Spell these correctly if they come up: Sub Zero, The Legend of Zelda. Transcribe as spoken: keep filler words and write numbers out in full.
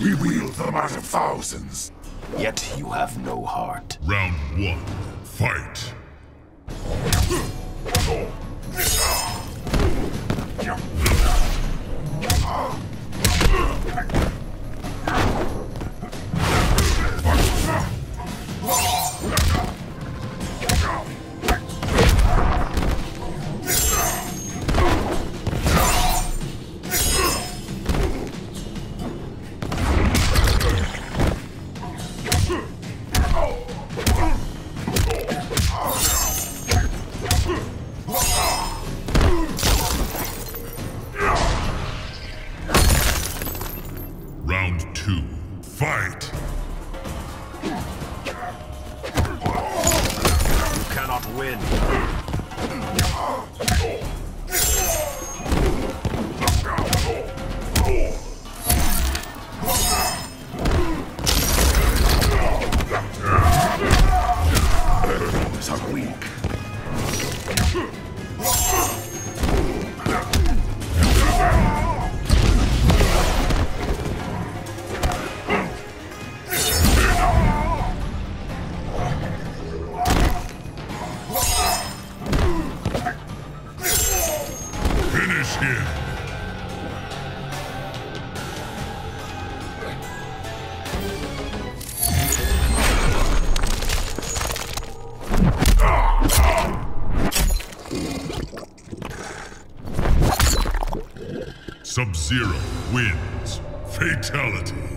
We wield them out of thousands. Yet you have no heart. Round one, fight. Fight! You cannot win. These are weak. Sub Zero wins. Fatality.